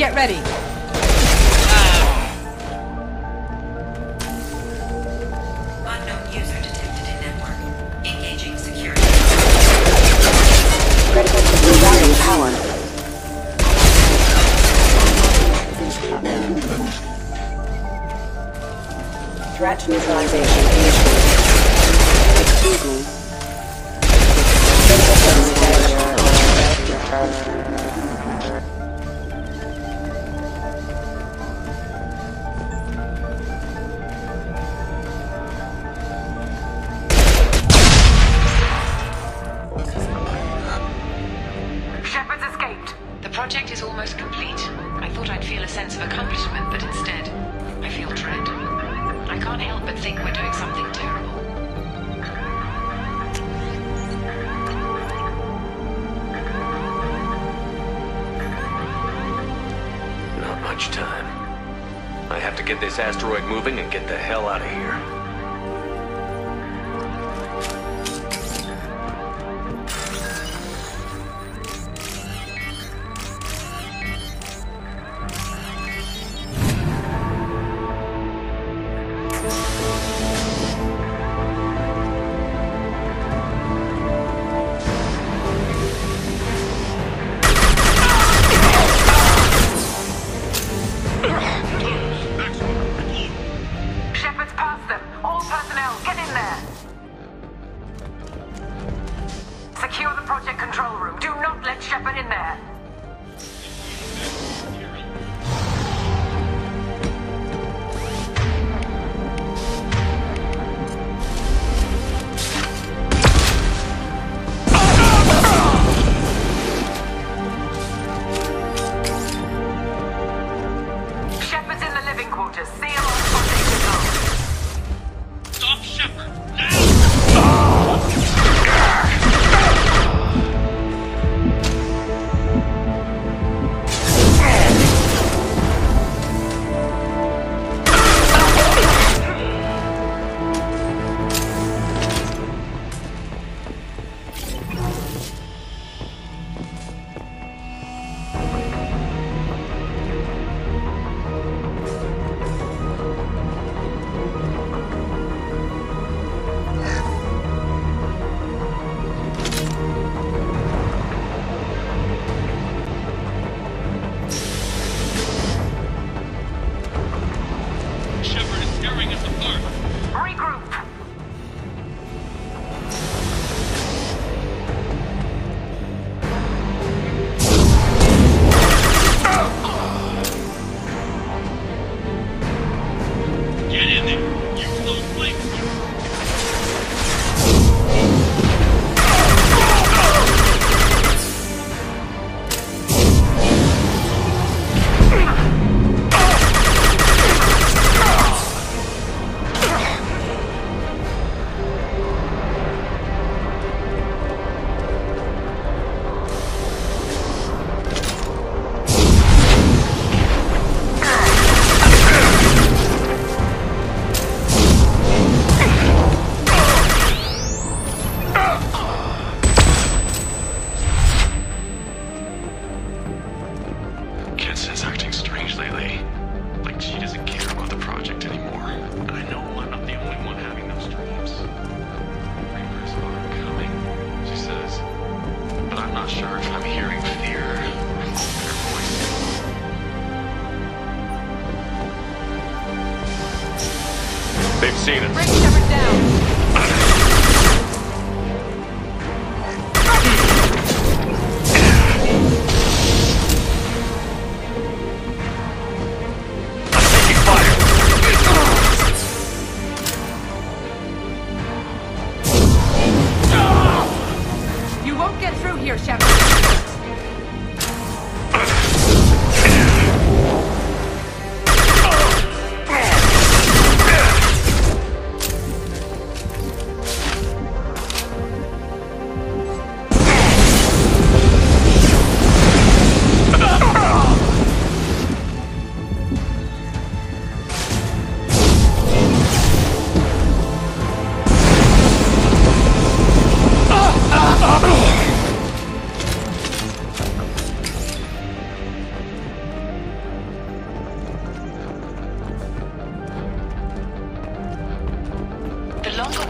Get ready. Unknown user detected in network. Engaging security. Critical to rewiring power. Threat neutralization initiated. Excuse me. Shepard's escaped. The project is almost complete. I thought I'd feel a sense of accomplishment, but instead, I feel dread. I can't help but think we're doing something terrible. Time. I have to get this asteroid moving and get the hell out of here. Secure the project control room. Do not let Shepard in there. Shepard's in the living quarters. Seal off project control. Stop Shepard now! They've seen it. Bring Shepard down. I'm taking fire. You won't get through here, Shepard.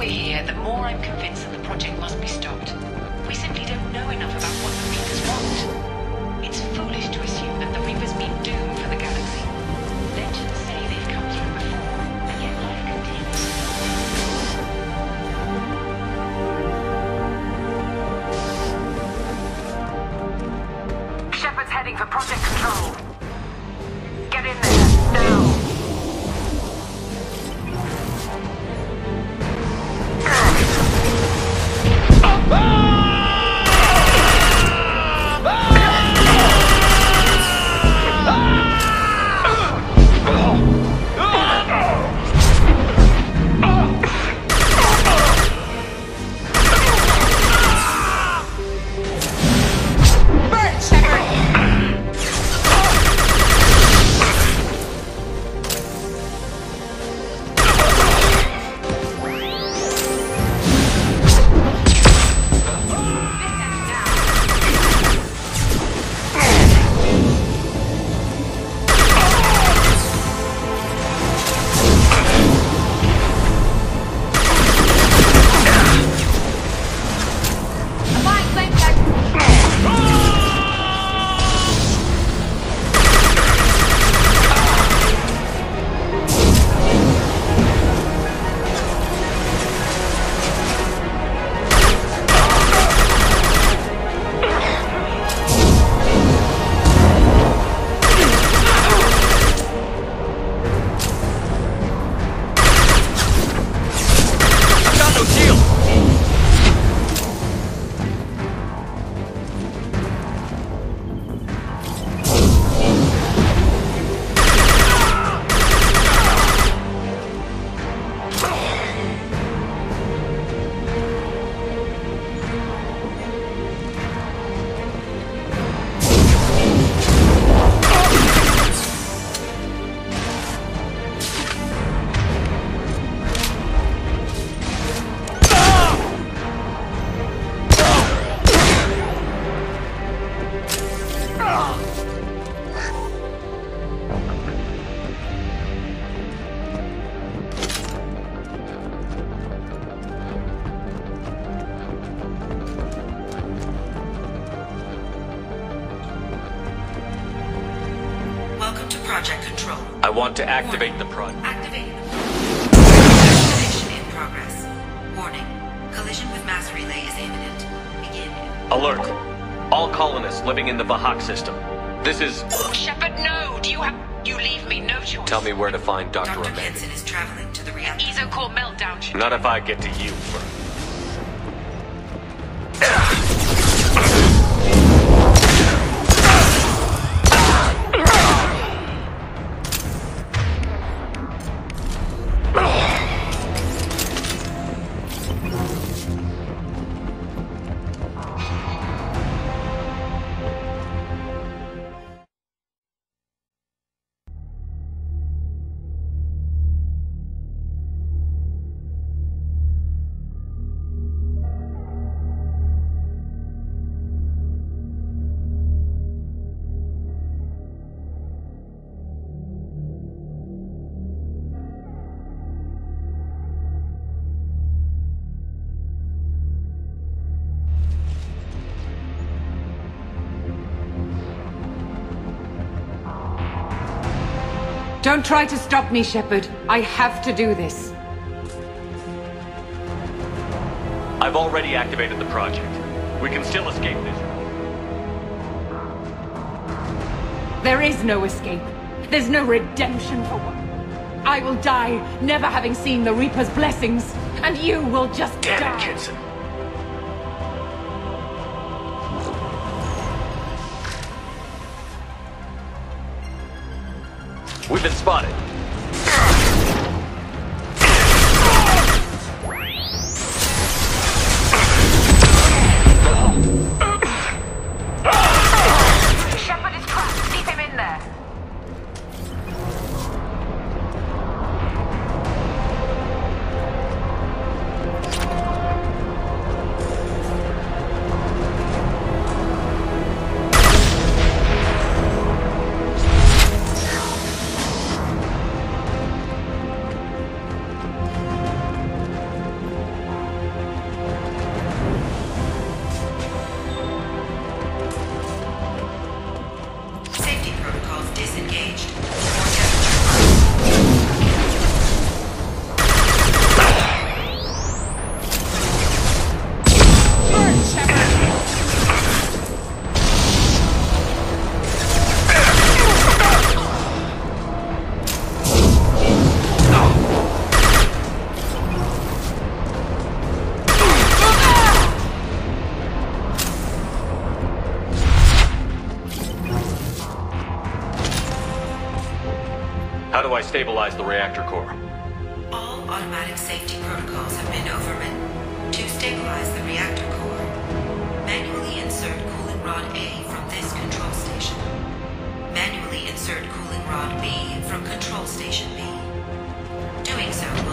we're here, the more I'm convinced that the project must be stopped. We simply don't know enough about what the Reapers want. It's foolish to assume that the Reapers mean doom for the galaxy. Legends say they've come through before, and yet life continues. Shepard's heading for Project Control. Get in there, now! Project Control. I want to activate the project. Activate the collision in progress. Warning. Collision with mass relay is imminent. Begin. Alert. All colonists living in the Bahak system. This is... Shepard, no! You leave me no choice. Tell me where to find Dr. Kinson is traveling to the reactor. Ezo-core meltdown should... Not if I get to you first. Don't try to stop me, Shepard. I have to do this. I've already activated the project. We can still escape this. There is no escape. There's no redemption for one. I will die, never having seen the Reaper's blessings, and you will just die. Damn it, Kinson. We've been spotted. Shepard is trapped. Keep him in there. stabilize the reactor core. All automatic safety protocols have been overridden. To stabilize the reactor core, manually insert cooling rod A from this control station. Manually insert cooling rod B from control station B. Doing so